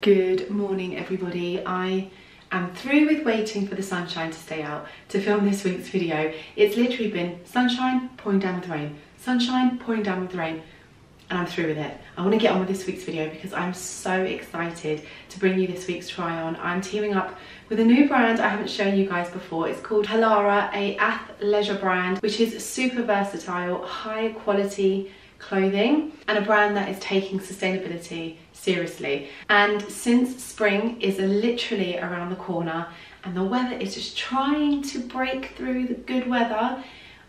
Good morning everybody. I am through with waiting for the sunshine to stay out to film this week's video. It's literally been sunshine pouring down with rain, sunshine pouring down with rain, and I'm through with it. I want to get on with this week's video because I'm so excited to bring you this week's try on. I'm teaming up with a new brand I haven't shown you guys before. It's called Halara, a athleisure brand which is super versatile, high quality clothing, and a brand that is taking sustainability seriously. And since spring is literally around the corner and the weather is just trying to break through the good weather,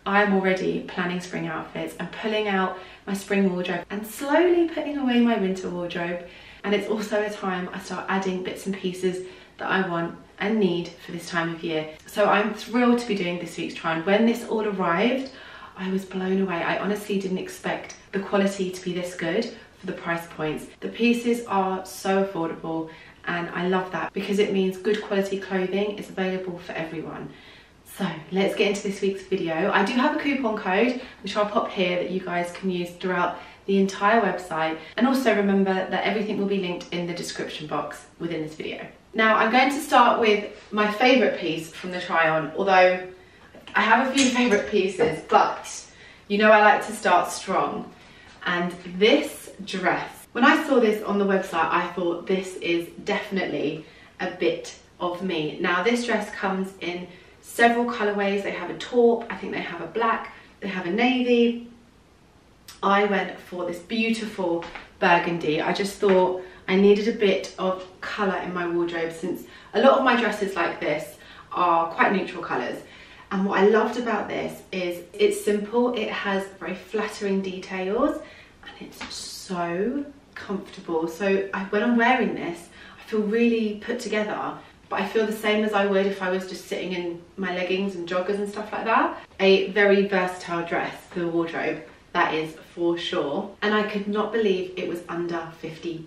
I'm already planning spring outfits and pulling out my spring wardrobe and slowly putting away my winter wardrobe. And it's also a time I start adding bits and pieces that I want and need for this time of year. So I'm thrilled to be doing this week's try on. When this all arrived, I was blown away. I honestly didn't expect the quality to be this good for the price points. The pieces are so affordable and I love that because it means good quality clothing is available for everyone. So let's get into this week's video. I do have a coupon code which I'll pop here that you guys can use throughout the entire website, and also remember that everything will be linked in the description box within this video. Now I'm going to start with my favourite piece from the try on, although I have a few favourite pieces, but you know I like to start strong. And this dress, when I saw this on the website, I thought this is definitely a bit of me. Now this dress comes in several colourways. They have a taupe, I think they have a black, they have a navy. I went for this beautiful burgundy. I just thought I needed a bit of colour in my wardrobe since a lot of my dresses like this are quite neutral colours. And what I loved about this is it's simple, it has very flattering details, and it's so comfortable. So when I'm wearing this, I feel really put together, but I feel the same as I would if I was just sitting in my leggings and joggers and stuff like that. A very versatile dress for the wardrobe, that is for sure. And I could not believe it was under £50.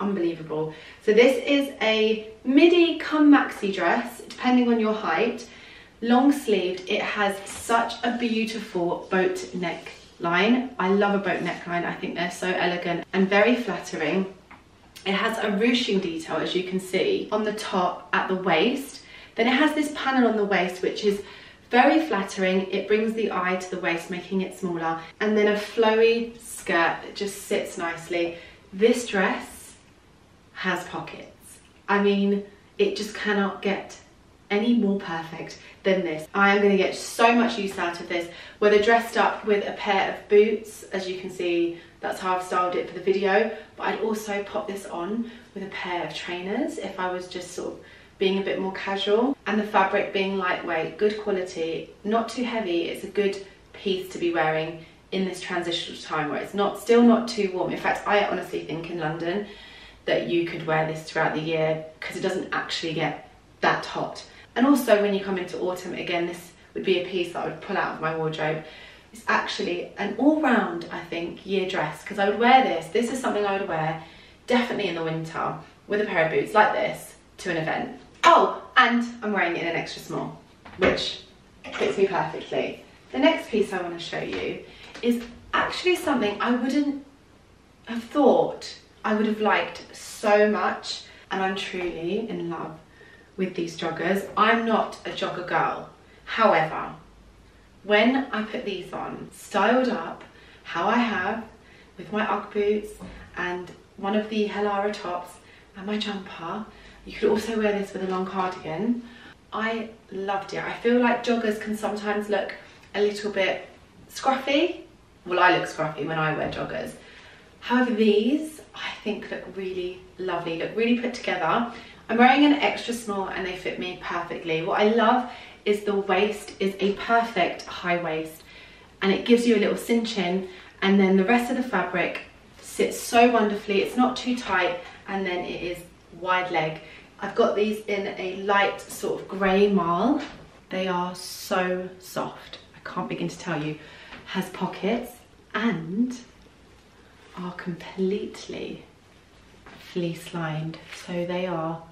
Unbelievable. So this is a midi cum maxi dress, depending on your height. Long sleeved, it has such a beautiful boat neck line. I love a boat neckline, I think they're so elegant and very flattering. It has a ruching detail, as you can see, on the top at the waist. Then it has this panel on the waist which is very flattering. It brings the eye to the waist, making it smaller, and then a flowy skirt that just sits nicely. This dress has pockets. I mean, it just cannot get any more perfect than this. I am going to get so much use out of this, whether dressed up with a pair of boots, as you can see, that's how I've styled it for the video, but I'd also pop this on with a pair of trainers if I was just sort of being a bit more casual. And the fabric being lightweight, good quality, not too heavy, it's a good piece to be wearing in this transitional time where it's still not too warm. In fact, I honestly think in London that you could wear this throughout the year because it doesn't actually get that hot. And also when you come into autumn, again, this would be a piece that I would pull out of my wardrobe. It's actually an all-round, I think, year dress, because I would wear this. This is something I would wear definitely in the winter with a pair of boots like this to an event. Oh, and I'm wearing it in an extra small, which fits me perfectly. The next piece I want to show you is actually something I wouldn't have thought I would have liked so much, and I'm truly in love with these joggers. I'm not a jogger girl. However, when I put these on, styled up how I have with my Ugg boots and one of the Halara tops and my jumper, you could also wear this with a long cardigan. I loved it. I feel like joggers can sometimes look a little bit scruffy. Well, I look scruffy when I wear joggers. However, these I think look really lovely, look really put together. I'm wearing an extra small and they fit me perfectly. What I love is the waist is a perfect high waist and it gives you a little cinch in, and then the rest of the fabric sits so wonderfully. It's not too tight, and then it is wide leg. I've got these in a light sort of grey marl. They are so soft. I can't begin to tell you. Has pockets and are completely fleece lined. So they are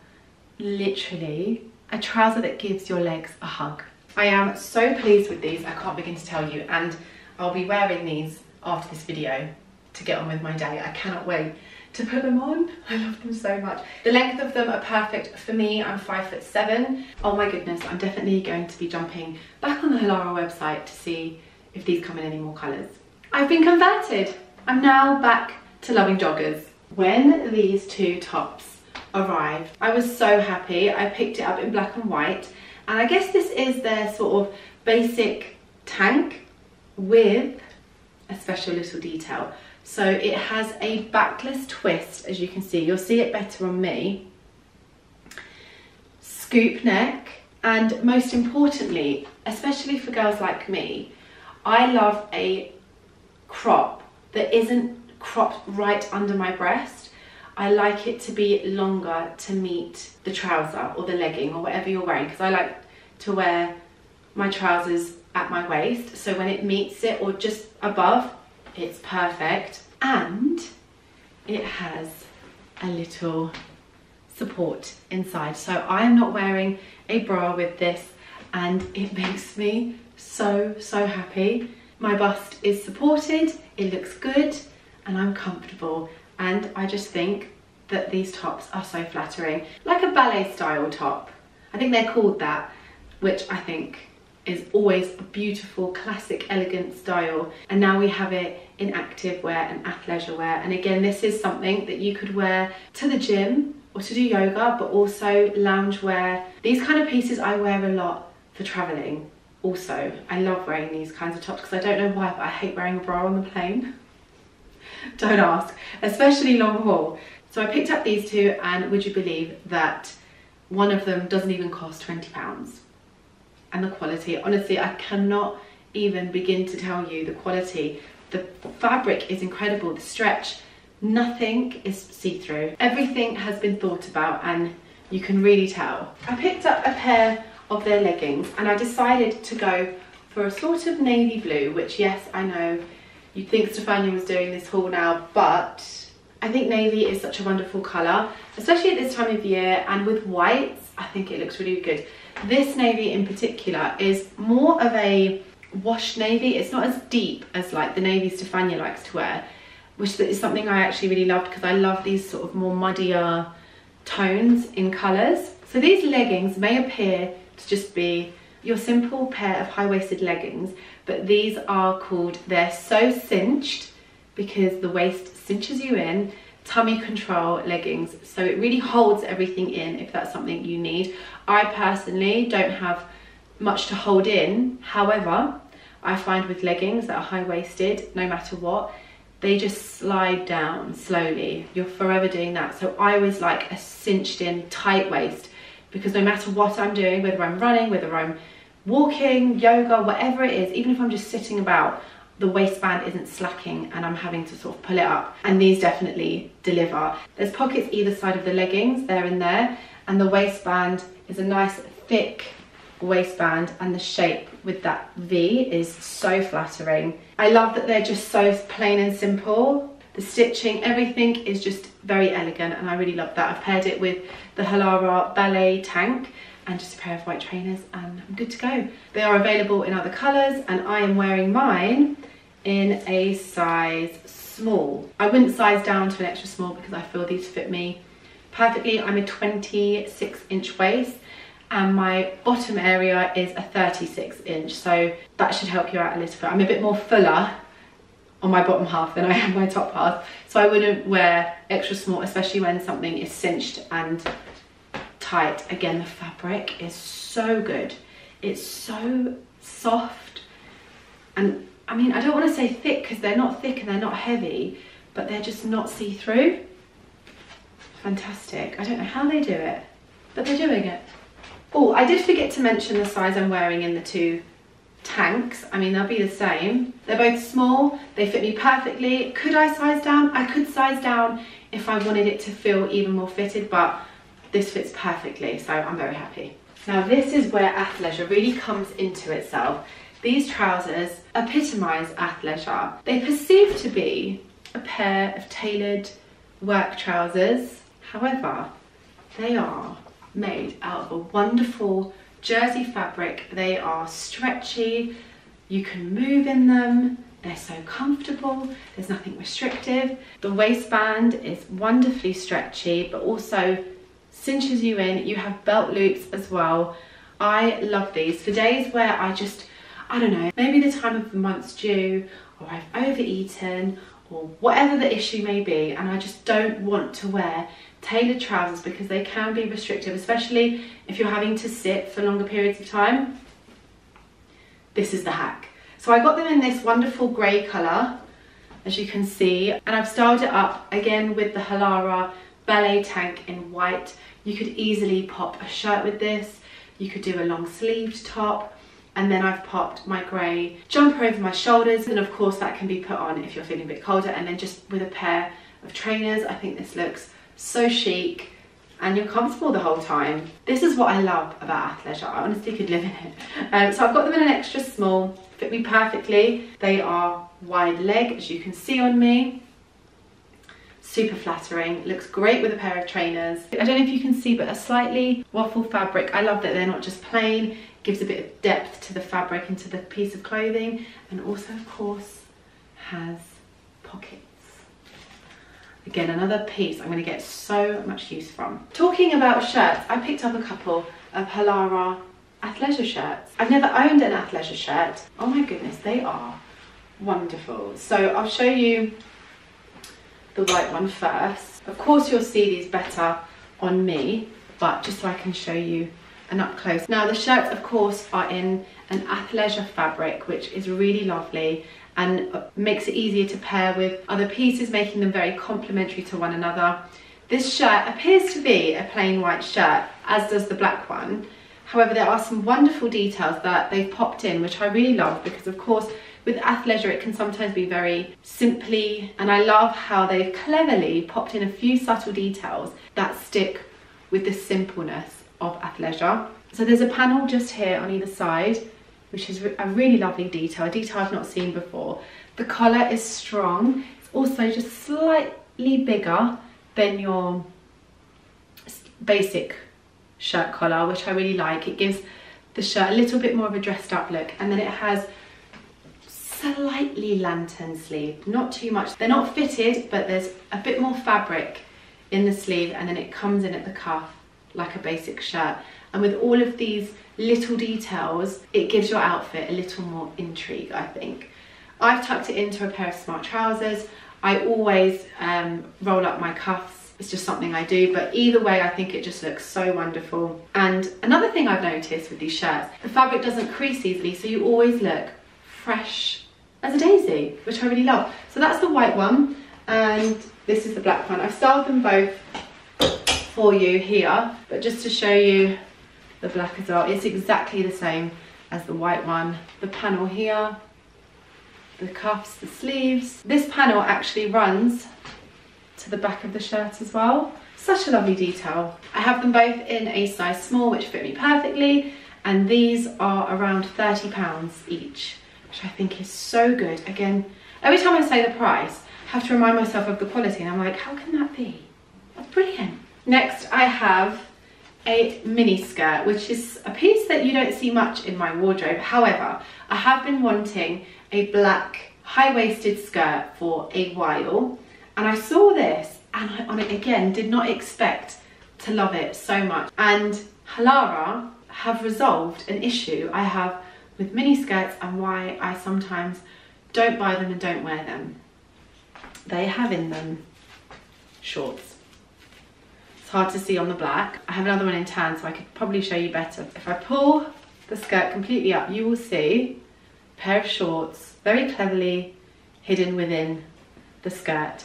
literally a trouser that gives your legs a hug. I am so pleased with these, I can't begin to tell you, and I'll be wearing these after this video to get on with my day. I cannot wait to put them on. I love them so much. The length of them are perfect for me. I'm 5'7". Oh my goodness, I'm definitely going to be jumping back on the Hilara website to see if these come in any more colours. I've been converted. I'm now back to loving joggers. When these two tops arrived, I was so happy. I picked it up in black and white, and I guess this is their sort of basic tank with a special little detail. So it has a backless twist, as you can see. You'll see it better on me. Scoop neck, and most importantly, especially for girls like me, I love a crop that isn't cropped right under my breast. I like it to be longer to meet the trouser or the legging or whatever you're wearing, because I like to wear my trousers at my waist, so when it meets it or just above, it's perfect. And it has a little support inside, so I'm not wearing a bra with this, and it makes me so happy. My bust is supported, it looks good, and I'm comfortable, and I just think that these tops are so flattering. Like a ballet style top, I think they're called that, which I think is always a beautiful, classic, elegant style. And now we have it in active wear and athleisure wear. And again, this is something that you could wear to the gym or to do yoga, but also lounge wear. These kind of pieces I wear a lot for traveling also. I love wearing these kinds of tops because I don't know why, but I hate wearing a bra on the plane. Don't ask, especially long haul. So I picked up these two, and would you believe that one of them doesn't even cost £20? And the quality, honestly, I cannot even begin to tell you the quality. The fabric is incredible, the stretch, nothing is see-through. Everything has been thought about, and you can really tell. I picked up a pair of their leggings, and I decided to go for a sort of navy blue, which, yes, I know you'd think Stefania was doing this haul now, but I think navy is such a wonderful colour, especially at this time of year, and with whites, I think it looks really good. This navy in particular is more of a wash navy. It's not as deep as like the navy Stefania likes to wear, which is something I actually really loved, because I love these sort of more muddier tones in colours. So these leggings may appear to just be your simple pair of high-waisted leggings, but these are called, they're so cinched because the waist cinches you in, tummy control leggings, so it really holds everything in if that's something you need. I personally don't have much to hold in, however, I find with leggings that are high-waisted, no matter what, they just slide down slowly. You're forever doing that, so I always like a cinched in tight waist, because no matter what I'm doing, whether I'm running, whether I'm walking, yoga, whatever it is, even if I'm just sitting about, the waistband isn't slacking and I'm having to sort of pull it up, and these definitely deliver. There's pockets either side of the leggings, there and there, and the waistband is a nice thick waistband, and the shape with that V is so flattering. I love that they're just so plain and simple. The stitching, everything is just very elegant, and I really love that. I've paired it with the Hilara ballet tank and just a pair of white trainers, and I'm good to go. They are available in other colours, and I am wearing mine in a size small. I wouldn't size down to an extra small because I feel these fit me perfectly. I'm a 26-inch waist, and my bottom area is a 36-inch, so that should help you out a little bit. I'm a bit more fuller on my bottom half than I am my top half, so I wouldn't wear extra small, especially when something is cinched and tight. Again, the fabric is so good, it's so soft, and I mean, I don't want to say thick because they're not thick and they're not heavy, but they're just not see-through. Fantastic. I don't know how they do it, but they're doing it. Oh, I did forget to mention the size I'm wearing in the two tanks. I mean, they'll be the same, they're both small, they fit me perfectly. Could I size down? I could size down if I wanted it to feel even more fitted, but this fits perfectly, so I'm very happy. Now this is where athleisure really comes into itself. These trousers epitomise athleisure. They're perceived to be a pair of tailored work trousers. However, they are made out of a wonderful jersey fabric. They are stretchy, you can move in them, They're so comfortable, there's nothing restrictive. The waistband is wonderfully stretchy, but also cinches you in. You have belt loops as well. I love these for days where I don't know, maybe the time of the month's due, or I've overeaten, or whatever the issue may be, and I just don't want to wear tailored trousers because they can be restrictive, especially if you're having to sit for longer periods of time. This is the hack. So I got them in this wonderful grey colour, as you can see, and I've styled it up again with the Halara Ballet Tank in white. You could easily pop a shirt with this, you could do a long sleeved top, and then I've popped my grey jumper over my shoulders, and of course that can be put on if you're feeling a bit colder, and then just with a pair of trainers. I think this looks so chic and you're comfortable the whole time. This is what I love about athleisure. I honestly could live in it. So I've got them in an extra small, fit me perfectly. They are wide leg, as you can see on me. Super flattering, looks great with a pair of trainers. I don't know if you can see, but a slightly waffle fabric. I love that they're not just plain. It gives a bit of depth to the fabric and to the piece of clothing, and also of course has pockets. Again, another piece I'm going to get so much use from. Talking about shirts, I picked up a couple of Halara athleisure shirts. I've never owned an athleisure shirt. Oh my goodness, they are wonderful. So I'll show you the white one first. Of course you'll see these better on me, but just so I can show you an up close. Now the shirts of course are in an athleisure fabric, which is really lovely and makes it easier to pair with other pieces, making them very complementary to one another. This shirt appears to be a plain white shirt, as does the black one. However, there are some wonderful details that they've popped in, which I really love, because of course with athleisure it can sometimes be very simply, and I love how they've cleverly popped in a few subtle details that stick with the simpleness of athleisure. So there's a panel just here on either side, which is a really lovely detail, a detail I've not seen before. The collar is strong. It's also just slightly bigger than your basic shirt collar, which I really like. It gives the shirt a little bit more of a dressed up look, and then it has slightly lantern sleeve, not too much. They're not fitted, but there's a bit more fabric in the sleeve, and then it comes in at the cuff like a basic shirt. And with all of these little details, it gives your outfit a little more intrigue, I think. I've tucked it into a pair of smart trousers. I always roll up my cuffs. It's just something I do, but either way, I think it just looks so wonderful. And another thing I've noticed with these shirts, the fabric doesn't crease easily, so you always look fresh as a daisy, which I really love. So that's the white one, and this is the black one. I've styled them both for you here, but just to show you the black as well, it's exactly the same as the white one. The panel here, the cuffs, the sleeves. This panel actually runs to the back of the shirt as well. Such a lovely detail. I have them both in a size small, which fit me perfectly, and these are around £30 each, which I think is so good. Again, every time I say the price, I have to remind myself of the quality, and I'm like, how can that be? That's brilliant. Next, I have a mini skirt, which is a piece that you don't see much in my wardrobe. However, I have been wanting a black high-waisted skirt for a while, and I saw this, and I did not expect to love it so much. And Halara have resolved an issue I have with mini skirts and why I sometimes don't buy them and don't wear them. They have in them shorts. Hard to see on the black. I have another one in tan, so I could probably show you better. If I pull the skirt completely up, you will see a pair of shorts very cleverly hidden within the skirt.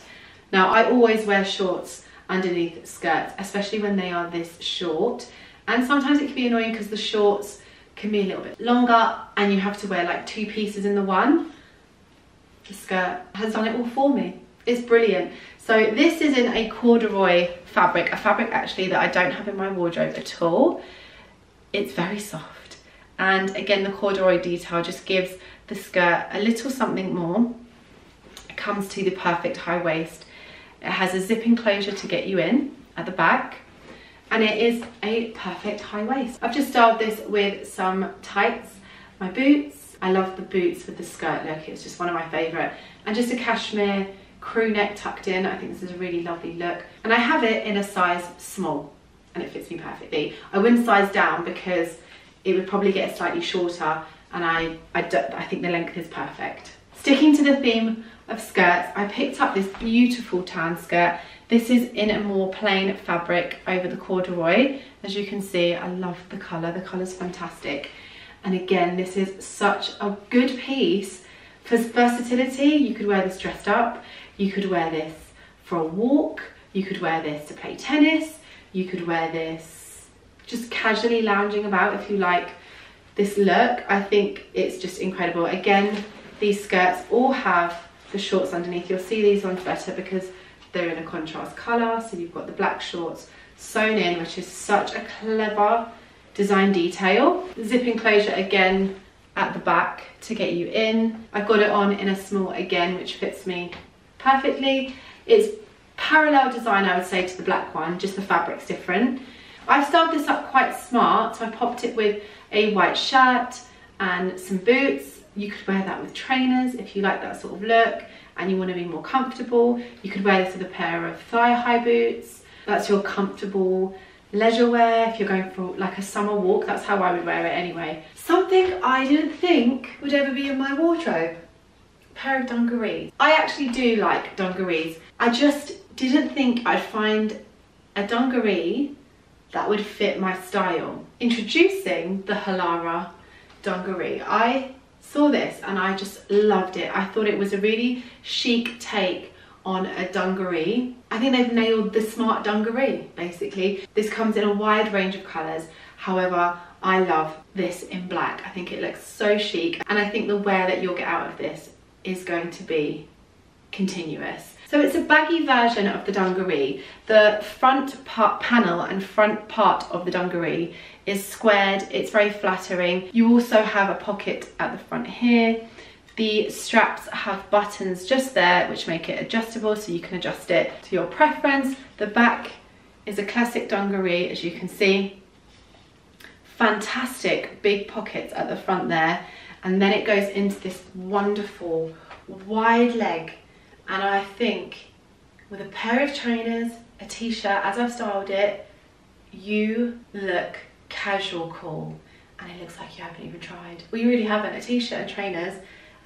Now, I always wear shorts underneath skirts, especially when they are this short, and sometimes it can be annoying because the shorts can be a little bit longer and you have to wear like two pieces in the one. The skirt has done it all for me. It's brilliant. So this is in a corduroy fabric, a fabric actually that I don't have in my wardrobe at all. It's very soft, and again the corduroy detail just gives the skirt a little something more. It comes to the perfect high waist. It has a zip enclosure to get you in at the back, and it is a perfect high waist. I've just styled this with some tights, my boots, I love the boots with the skirt look, it's just one of my favourite. And just a cashmere crew neck tucked in, I think this is a really lovely look. And I have it in a size small and it fits me perfectly. I wouldn't size down because it would probably get slightly shorter, and I think the length is perfect. Sticking to the theme of skirts, I picked up this beautiful tan skirt. This is in a more plain fabric over the corduroy. As you can see, I love the colour. The colour's fantastic. And again, this is such a good piece for versatility. You could wear this dressed up. You could wear this for a walk. You could wear this to play tennis. You could wear this just casually lounging about if you like this look. I think it's just incredible. Again, these skirts all have the shorts underneath. You'll see these ones better because they're in a contrast colour, so you've got the black shorts sewn in, which is such a clever design detail. Zip enclosure again at the back to get you in. I've got it on in a small again, which fits me perfectly. It's parallel design, I would say, to the black one, just the fabric's different. I've styled this up quite smart, so I popped it with a white shirt and some boots. You could wear that with trainers if you like that sort of look and you want to be more comfortable. You could wear this with a pair of thigh-high boots. That's your comfortable leisure wear. If you're going for like a summer walk, that's how I would wear it anyway. Something I didn't think would ever be in my wardrobe, a pair of dungarees. I actually do like dungarees. I just didn't think I'd find a dungaree that would fit my style. Introducing the Halara dungaree. I saw this and I just loved it. I thought it was a really chic take on a dungaree. I think they've nailed the smart dungaree, basically. This comes in a wide range of colours. However, I love this in black. I think it looks so chic, and I think the wear that you'll get out of this is going to be continuous. So it's a baggy version of the dungaree. The front part panel and front part of the dungaree is squared. It's very flattering. You also have a pocket at the front here. The straps have buttons just there which make it adjustable, so you can adjust it to your preference. The back is a classic dungaree, as you can see. Fantastic big pockets at the front there, and then it goes into this wonderful wide leg. And I think with a pair of trainers, a t-shirt, as I've styled it, you look casual cool. And it looks like you haven't even tried. Well, you really haven't. A t-shirt and trainers,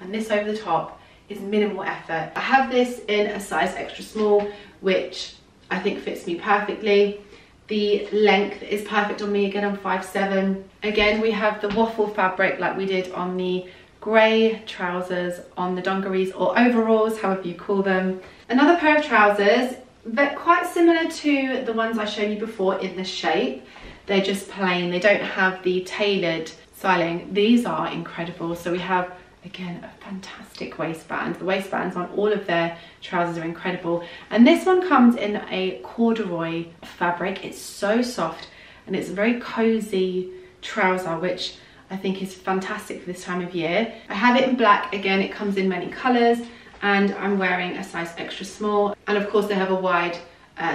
and this over the top is minimal effort. I have this in a size extra small, which I think fits me perfectly. The length is perfect on me. Again, I'm 5'7". Again, we have the waffle fabric like we did on the grey trousers on the dungarees, or overalls, however you call them. Another pair of trousers, but quite similar to the ones I showed you before in the shape. They're just plain, they don't have the tailored styling. These are incredible. So we have, again, a fantastic waistband. The waistbands on all of their trousers are incredible. And this one comes in a corduroy fabric. It's so soft, and it's a very cozy trouser, which I think is fantastic for this time of year. I have it in black again, it comes in many colours, and I'm wearing a size extra small. And of course they have a wide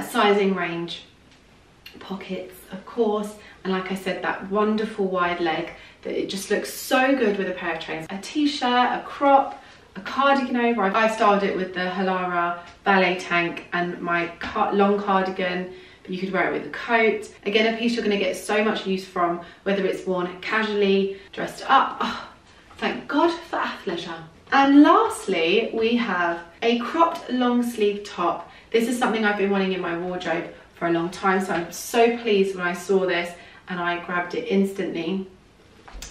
sizing range, pockets of course, and like I said, that wonderful wide leg that it just looks so good with a pair of trainers. A t-shirt, a crop, a cardigan over. I styled it with the Halara ballet tank and my long cardigan. You could wear it with a coat. Again, a piece you're going to get so much use from, whether it's worn casually, dressed up. Oh, thank God for athleisure. And lastly, we have a cropped long sleeve top. This is something I've been wanting in my wardrobe for a long time, so I'm so pleased when I saw this and I grabbed it instantly.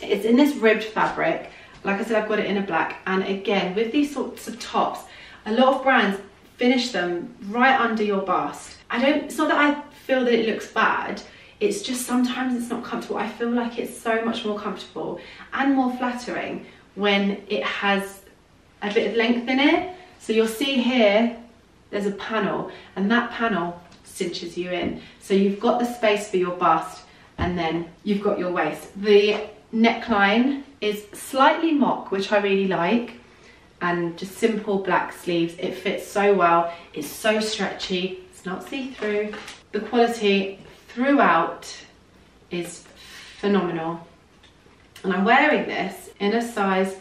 It's in this ribbed fabric. Like I said, I've got it in a black. And again, with these sorts of tops, a lot of brands finish them right under your bust. It's not that I feel that it looks bad, it's just sometimes it's not comfortable. I feel like it's so much more comfortable and more flattering when it has a bit of length in it. So you'll see here, there's a panel, and that panel cinches you in. So you've got the space for your bust, and then you've got your waist. The neckline is slightly mock, which I really like, and just simple black sleeves. It fits so well, it's so stretchy. It's not see-through. The quality throughout is phenomenal. And I'm wearing this in a size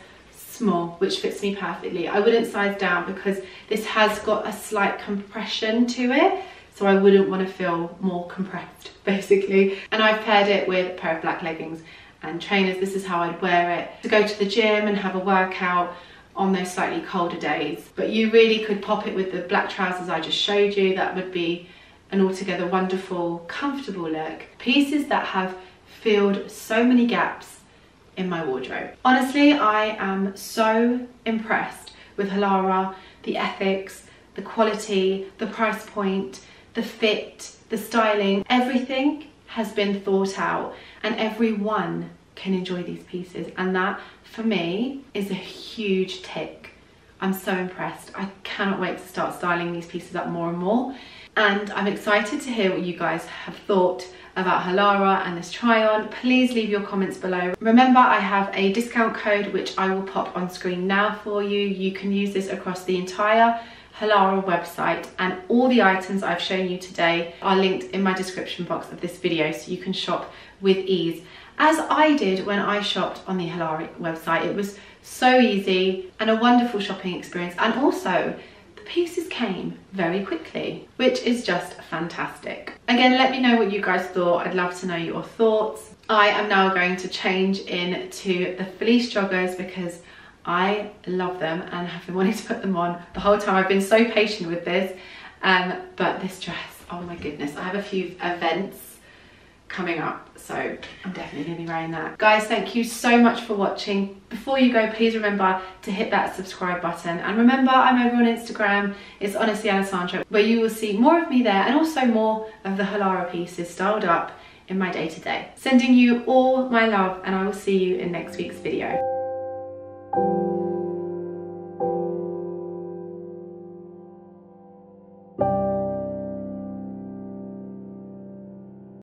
small, which fits me perfectly. I wouldn't size down because this has got a slight compression to it, so I wouldn't want to feel more compressed, basically. And I've paired it with a pair of black leggings and trainers. This is how I'd wear it to go to the gym and have a workout on those slightly colder days. But you really could pop it with the black trousers I just showed you. That would be an altogether wonderful, comfortable look. Pieces that have filled so many gaps in my wardrobe. Honestly, I am so impressed with Halara, the ethics, the quality, the price point, the fit, the styling. Everything has been thought out and everyone can enjoy these pieces, and that for me is a huge tick. I'm so impressed. I cannot wait to start styling these pieces up more and more, and I'm excited to hear what you guys have thought about Halara and this try on. Please leave your comments below. Remember, I have a discount code which I will pop on screen now for you. You can use this across the entire Halara website, and all the items I've shown you today are linked in my description box of this video, so you can shop with ease, as I did when I shopped on the Halara website. It was so easy and a wonderful shopping experience, and also the pieces came very quickly, which is just fantastic. Again, let me know what you guys thought. I'd love to know your thoughts. I am now going to change into the fleece joggers because I love them and have been wanting to put them on the whole time. I've been so patient with this, but this dress, oh my goodness. I have a few events coming up, so I'm definitely gonna be wearing that. Guys, thank you so much for watching. Before you go, please remember to hit that subscribe button, and remember, I'm over on Instagram. It's honestlyalessandra, where you will see more of me there and also more of the Halara pieces styled up in my day-to-day. Sending you all my love, and I will see you in next week's video.